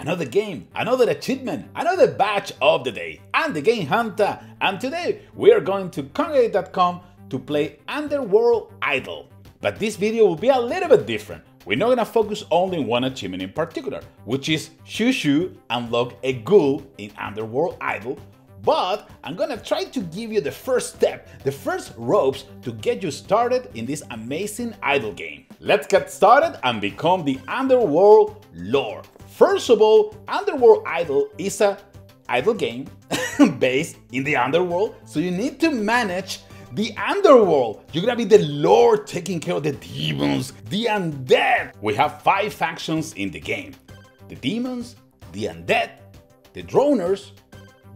Another game, another achievement, another badge of the day, and the game hunter. And today we are going to Kongregate.com to play Underworld Idle. But this video will be a little bit different. We're not gonna focus only on one achievement in particular, which is Shoshou unlock a ghoul in Underworld Idle. But I'm gonna try to give you the first step, the first ropes to get you started in this amazing idle game. Let's get started and become the Underworld lore. First of all, Underworld Idle is an idle game based in the Underworld, so you need to manage the Underworld. You're gonna be the lord taking care of the demons, the undead. We have 5 factions in the game. The demons, the undead, the droners,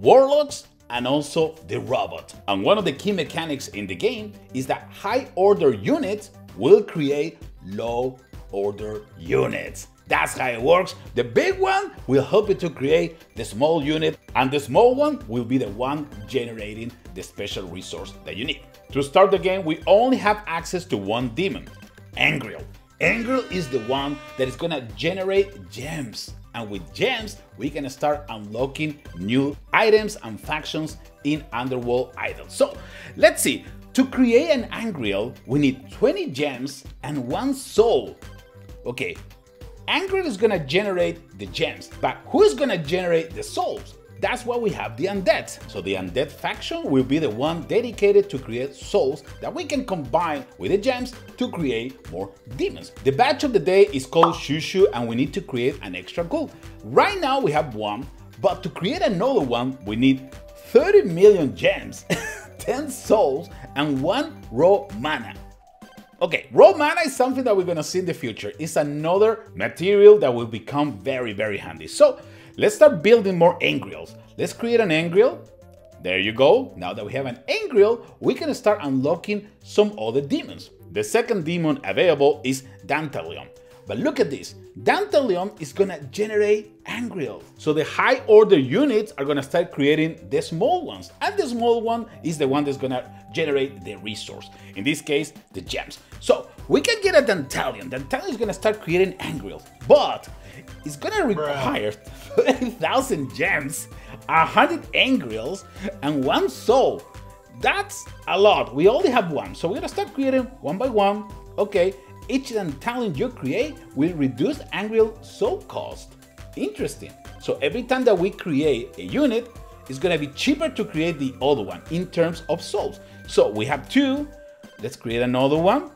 warlocks, and also the robot. And one of the key mechanics in the game is that high order units will create low order units. That's how it works. The big one will help you to create the small unit, and the small one will be the one generating the special resource that you need. To start the game, we only have access to one demon, Angriel. Angriel is the one that is gonna generate gems. And with gems, we can start unlocking new items and factions in Underworld Idle. So let's see, to create an Angriel, we need 20 gems and 1 soul. Okay, Angriel is gonna generate the gems, but who's gonna generate the souls? That's why we have the undead. So the undead faction will be the one dedicated to create souls that we can combine with the gems to create more demons. The badge of the day is called Shoshou, and we need to create an extra ghoul. Right now we have 1, but to create another one, we need 30 million gems, 10 souls, and 1 raw mana. Okay, raw mana is something that we're gonna see in the future. It's another material that will become very, very handy. So let's start building more Angriels. Let's create an Angriel. There you go. Now that we have an Angriel, we can start unlocking some other demons. The second demon available is Dantalion. But look at this, Dantalion is gonna generate Angriel. So the high order units are gonna start creating the small ones, and the small one is the one that's gonna generate the resource, in this case, the gems. So we can get a Dantalion. Dantalion is gonna start creating Angriel, but it's gonna require 30,000 gems, 100 Angriels, and 1 soul. That's a lot. We only have 1, so we're gonna start creating one by one, okay. Each Dantalion you create will reduce Angriel soul cost. Interesting. So every time that we create a unit, it's gonna be cheaper to create the other one in terms of souls. So we have 2, let's create another one,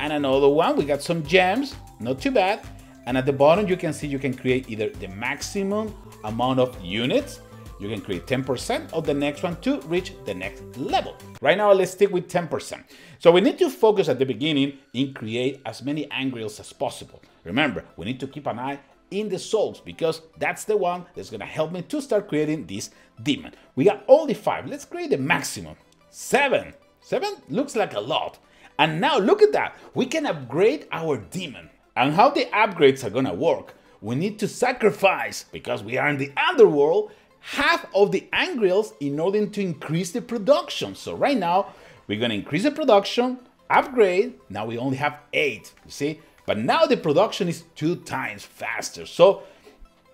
and another one. We got some gems, not too bad. And at the bottom, you can see you can create either the maximum amount of units, you can create 10% of the next one to reach the next level. Right now, let's stick with 10%. So we need to focus at the beginning in create as many Angriels as possible. Remember, we need to keep an eye in the souls because that's the one that's gonna help me to start creating this demon. We got only 5, let's create the maximum. 7 looks like a lot. And now look at that, we can upgrade our demon. And how the upgrades are gonna work, we need to sacrifice, because we are in the Underworld, half of the Angriels in order to increase the production. So right now, we're gonna increase the production, upgrade, now we only have 8, you see? But now the production is 2 times faster. So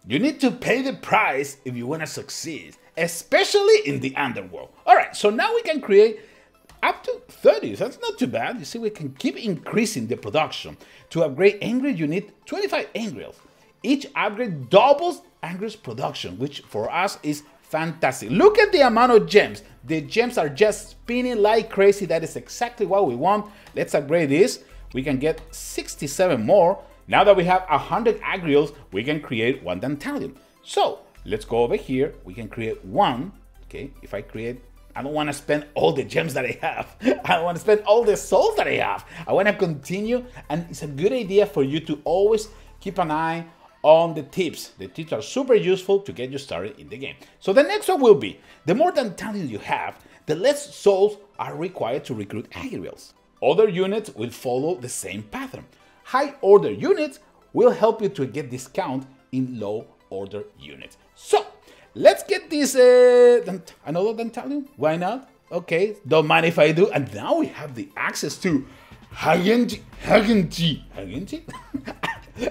you need to pay the price if you wanna succeed, especially in the Underworld. All right, so now we can create up to 30, that's not too bad. You see, we can keep increasing the production. To upgrade Angriel, you need 25 Angriels. Each upgrade doubles Angriel's production, which for us is fantastic. Look at the amount of gems. The gems are just spinning like crazy. That is exactly what we want. Let's upgrade this. We can get 67 more. Now that we have 100 Angriels, we can create 1 Dantalion. So let's go over here. We can create 1. Okay, if I create, I don't want to spend all the gems that I have. I want to spend all the souls that I have. I want to continue, and it's a good idea for you to always keep an eye on the tips. The tips are super useful to get you started in the game. So the next one will be, the more Dantalion you have, the less souls are required to recruit Angriels. Other units will follow the same pattern. High order units will help you to get discount in low order units. So let's get this another Dantalion, why not? Okay, don't mind if I do. And now we have the access to Hagenti.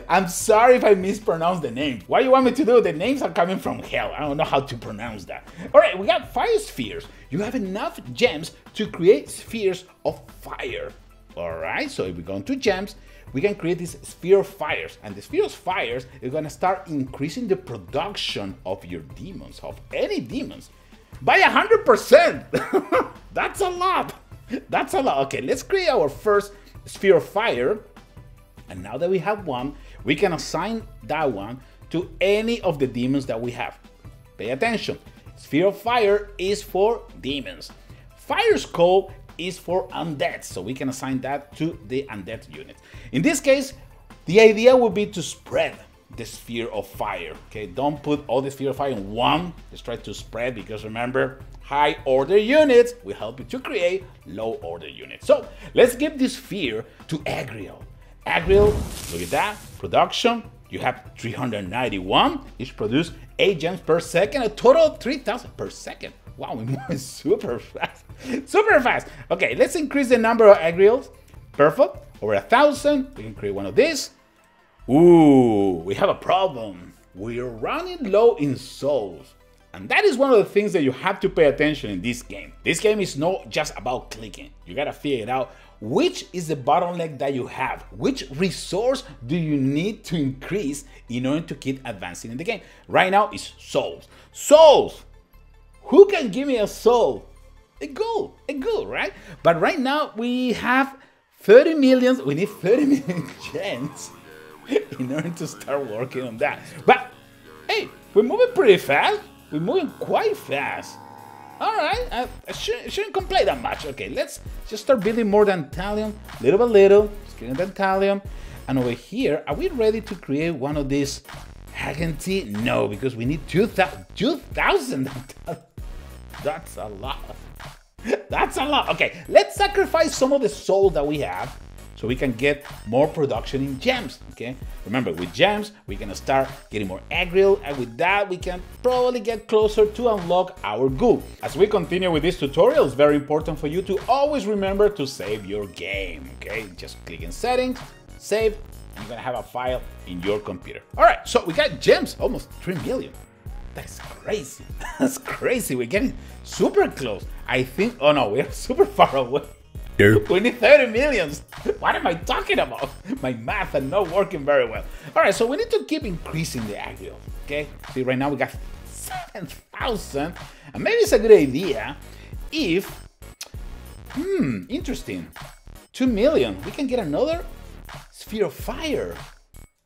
I'm sorry if I mispronounced the name. What do you want me to do? The names are coming from hell. I don't know how to pronounce that. All right, we got fire spheres. You have enough gems to create spheres of fire. All right, so if we go into gems, we can create this sphere of fires, and the sphere of fires is going to start increasing the production of your demons, of any demons, by 100%. That's a lot. That's a lot. Okay, let's create our first sphere of fire. And now that we have one, we can assign that one to any of the demons that we have. Pay attention. Sphere of Fire is for demons. Fire Skull is for undead, so we can assign that to the undead unit. In this case, the idea would be to spread the Sphere of Fire. Okay, don't put all the Sphere of Fire in one. Just try to spread, because remember, high order units will help you to create low order units. So let's give this sphere to Angriel. Angriel, look at that, production, you have 391, each produce 8 gems per second, a total of 3,000 per second. Wow, we move super fast, super fast. Okay, let's increase the number of Angriels. Perfect, over 1,000, we can create one of these. Ooh, we have a problem. We're running low in souls. And that is one of the things that you have to pay attention in this game. This game is not just about clicking. You gotta figure it out. Which is the bottleneck that you have? Which resource do you need to increase in order to keep advancing in the game? Right now it's souls. Souls! Who can give me a soul? A ghoul, right? But right now we have 30 million, we need 30 million gems in order to start working on that. But hey, we're moving pretty fast. We're moving quite fast. All right, I shouldn't complain that much. Okay, let's just start building more Dantalion, little by little. Just getting Dantalion. And over here, are we ready to create one of these Hagenti? No, because we need 2,000 Dantalion. That's a lot. That's a lot. Okay, let's sacrifice some of the soul that we have so we can get more production in gems, okay? Remember, with gems, we're gonna start getting more Angriel, and with that, we can probably get closer to unlock our ghoul. As we continue with this tutorial, it's very important for you to always remember to save your game, okay? Just click in settings, save, and you're gonna have a file in your computer. All right, so we got gems, almost 3 million. That's crazy, that's crazy. We're getting super close. I think, oh no, we're super far away. We need 30 millions. What am I talking about? My math is not working very well. All right, so we need to keep increasing the Angriel, okay? See, right now we got 7,000. And maybe it's a good idea if, interesting. 2 million, we can get another Sphere of Fire.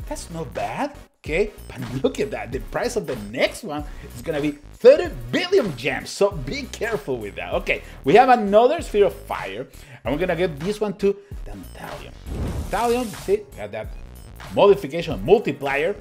That's not bad, okay? But look at that, the price of the next one is gonna be 30 billion gems, so be careful with that. Okay, we have another Sphere of Fire, and we're gonna give this one to Dantalion. Dantalion, see, got that modification multiplier.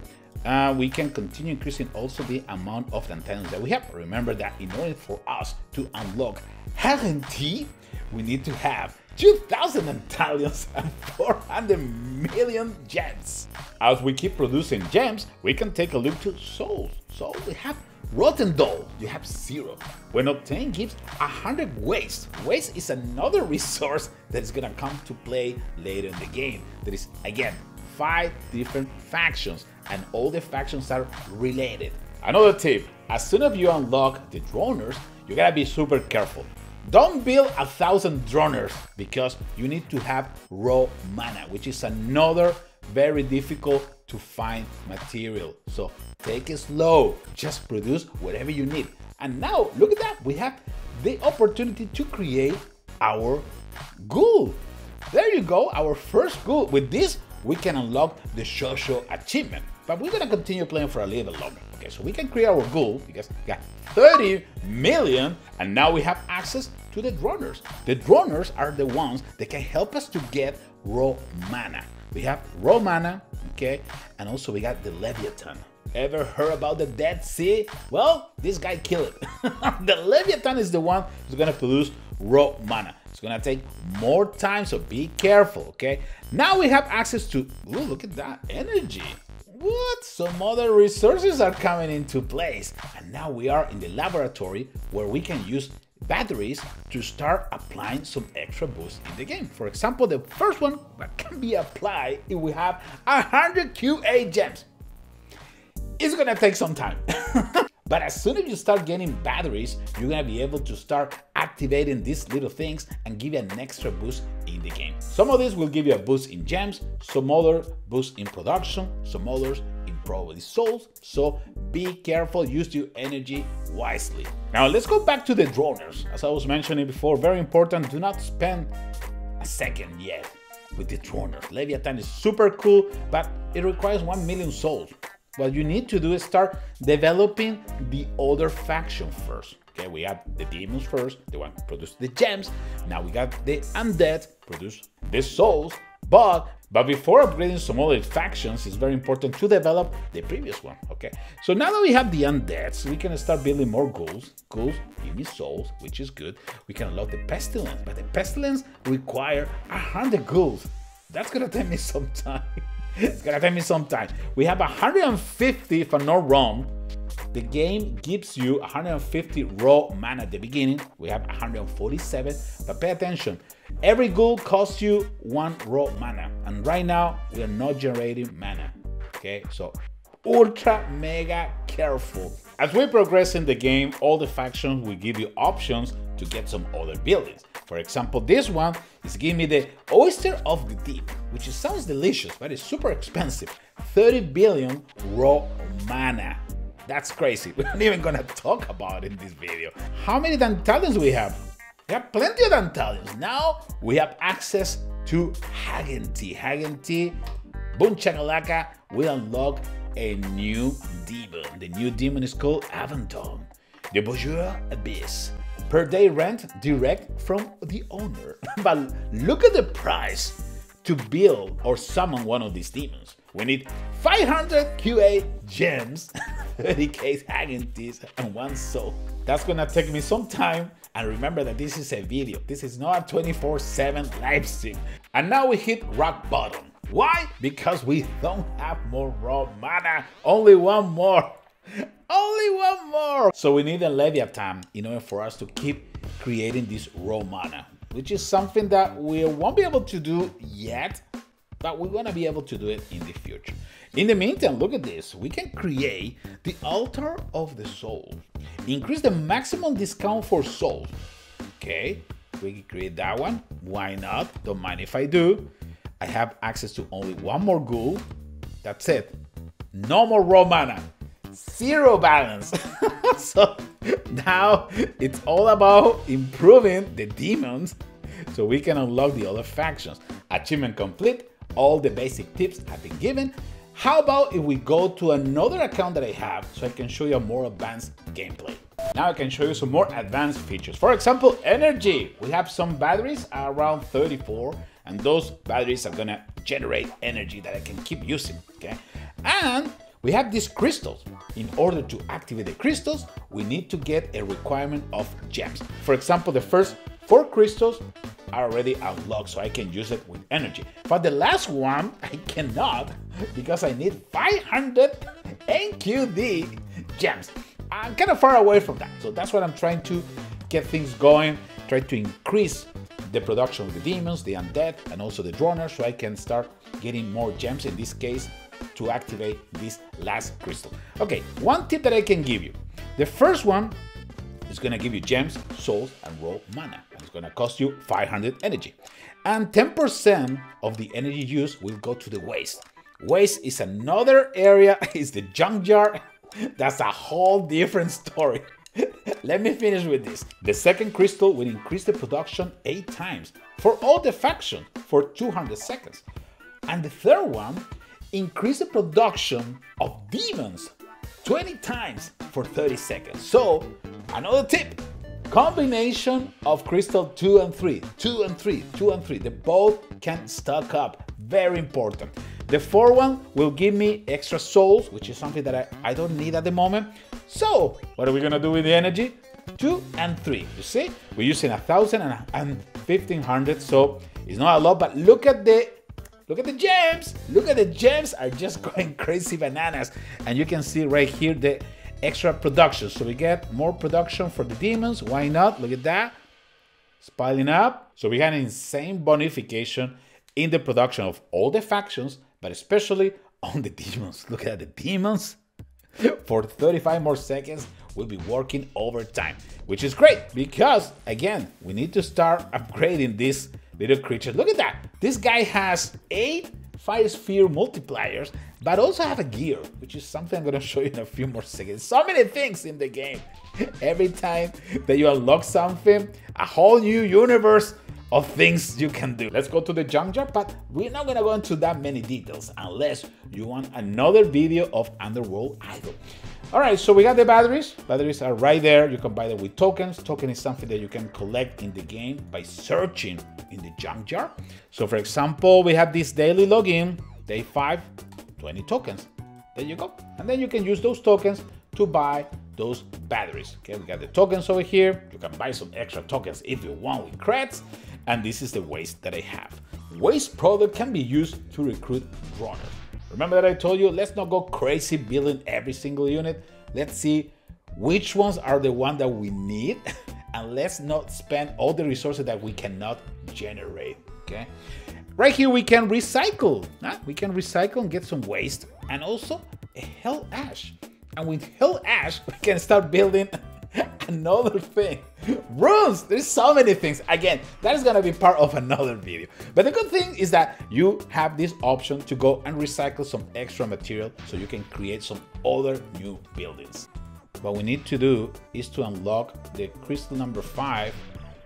We can continue increasing also the amount of Dantalions that we have. Remember that in order for us to unlock Hagenti, we need to have 2,000 Dantalions and 400 million gems. As we keep producing gems, we can take a look to souls. So we have Rotten Doll, you have 0. When obtained gives 100 waste. Waste is another resource that is gonna come to play later in the game. There is, again, 5 different factions, and all the factions are related. Another tip, as soon as you unlock the droners, you gotta be super careful. Don't build 1,000 droners, because you need to have raw mana, which is another very difficult to find material. So take it slow, just produce whatever you need. And now, look at that, we have the opportunity to create our ghoul. There you go, our first ghoul. With this, we can unlock the Shoshou achievement, but we're gonna continue playing for a little bit longer. Okay, so we can create our ghoul, because we got 30 million, and now we have access to the droners. The droners are the ones that can help us to get raw mana. We have raw mana, okay, and also we got the Leviathan. Ever heard about the Dead Sea? Well, this guy killed it. The Leviathan is the one who's gonna produce raw mana. It's gonna take more time, so be careful, okay? Now we have access to, ooh, look at that, energy. What? Some other resources are coming into place. And now we are in the laboratory where we can use batteries to start applying some extra boost in the game. For example, the first one that can be applied if we have 100 QA gems. It's gonna take some time. But as soon as you start getting batteries, you're gonna be able to start activating these little things and give you an extra boost in the game. Some of these will give you a boost in gems, some other boost in production, some others in probably souls. So be careful, use your energy wisely. Now let's go back to the droners. As I was mentioning before, very important, do not spend a second yet with the droners. Leviathan is super cool, but it requires 1,000,000 souls. What you need to do is start developing the other faction first. Okay, we have the demons first, the one who produced the gems. Now we got the undead, produce the souls. But before upgrading some other factions, it's very important to develop the previous one. Okay, so now that we have the undeads, we can start building more ghouls. Ghouls give me souls, which is good. We can unlock the pestilence, but the pestilence requires 100 ghouls. That's gonna take me some time. It's gonna take me some time. We have 150, if I'm not wrong. The game gives you 150 raw mana at the beginning. We have 147, but pay attention. Every ghoul costs you 1 raw mana, and right now we are not generating mana. Okay, so ultra mega careful. As we progress in the game, all the factions will give you options to get some other buildings. For example, this one is giving me the Oyster of the Deep, which sounds delicious, but it's super expensive. 30 billion raw mana. That's crazy. We're not even gonna talk about it in this video. How many Dantalions do we have? We have plenty of Dantalions. Now we have access to Hagenti. Hagenti, boom chakalaka, we unlock a new demon. The new demon is called Avanton, the Bourgeois Abyss. Per day rent direct from the owner. But look at the price to build or summon one of these demons. We need 500 QA gems, 30k Hagentis, and 1 soul. That's gonna take me some time. And remember that this is a video. This is not a 24/7 live stream. And now we hit rock bottom. Why? Because we don't have more raw mana. Only one more. Only one more! So we need a Leviathan in order for us to keep creating this raw mana, which is something that we won't be able to do yet, but we're gonna be able to do it in the future. In the meantime, look at this. We can create the Altar of the Soul. Increase the maximum discount for souls. Okay, we can create that one. Why not? Don't mind if I do. I have access to only 1 more ghoul. That's it. No more raw mana. 0 balance. So now it's all about improving the demons so we can unlock the other factions. Achievement complete, all the basic tips have been given. How about if we go to another account that I have so I can show you a more advanced gameplay? Now I can show you some more advanced features. For example, energy. We have some batteries around 34, and those batteries are gonna generate energy that I can keep using, okay? And we have these crystals. In order to activate the crystals, we need to get a requirement of gems. For example, the first 4 crystals are already unlocked, so I can use it with energy. But the last one, I cannot, because I need 500 NQD gems. I'm kind of far away from that. So that's what I'm trying to get things going, try to increase the production of the demons, the undead, and also the droners, so I can start getting more gems, in this case, to activate this last crystal. Okay, one tip that I can give you. The first one is gonna give you gems, souls, and raw mana. It's gonna cost you 500 energy. And 10% of the energy used will go to the waste. Waste is another area, it's the junkyard. That's a whole different story. Let me finish with this. The second crystal will increase the production 8 times for all the factions for 200 seconds. And the third one, increase the production of demons 20 times for 30 seconds. So, another tip, combination of crystal 2 and 3. They both can stack up, very important. The 4th one will give me extra souls, which is something that I don't need at the moment. So, what are we gonna do with the energy? 2 and 3, you see? We're using 1,000 and 1,500, so it's not a lot, but look at the gems! Look at the gems are just going crazy bananas. And you can see right here the extra production. So we get more production for the demons. Why not? Look at that. It's piling up. So we had an insane bonification in the production of all the factions, but especially on the demons. Look at the demons. For 35 more seconds, we'll be working overtime, which is great because, again, we need to start upgrading this little creature. Look at that. This guy has 8 fire sphere multipliers, but also have a gear, which is something I'm going to show you in a few more seconds. So many things in the game. Every time that you unlock something, a whole new universe of things you can do. Let's go to the junk jar, but we're not gonna go into that many details unless you want another video of Underworld Idle. All right, so we got the batteries. Batteries are right there. You can buy them with tokens. Token is something that you can collect in the game by searching in the junk jar. So for example, we have this daily login, day 5, 20 tokens. There you go. And then you can use those tokens to buy those batteries. Okay, we got the tokens over here. You can buy some extra tokens if you want with creds. And this is the waste that I have. Waste product can be used to recruit runners. Remember that I told you, let's not go crazy building every single unit. Let's see which ones are the ones that we need, and let's not spend all the resources that we cannot generate, okay? Right here, we can recycle. Huh? We can recycle and get some waste, and also a hell ash. And with hell ash, we can start building another thing. Runes! There's so many things. Again, that is gonna be part of another video. But the good thing is that you have this option to go and recycle some extra material so you can create some other new buildings. What we need to do is to unlock the crystal number 5,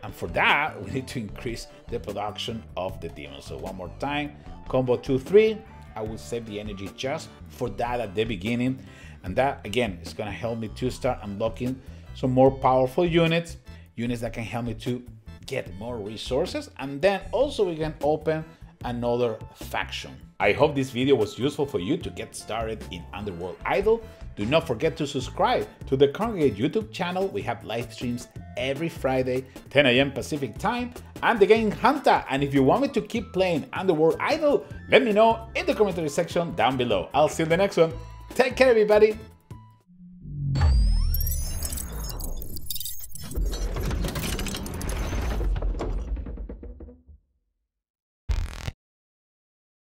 and for that, we need to increase the production of the demons. So one more time, combo 2, 3. I will save the energy just for that at the beginning. And that, again, is gonna help me to start unlocking some more powerful units, units that can help me to get more resources, and then also we can open another faction. I hope this video was useful for you to get started in Underworld Idle. Do not forget to subscribe to the Kongregate YouTube channel. We have live streams every Friday, 10 a.m. Pacific time. I'm the Game Hunter, and if you want me to keep playing Underworld Idle, let me know in the commentary section down below. I'll see you in the next one. Take care, everybody.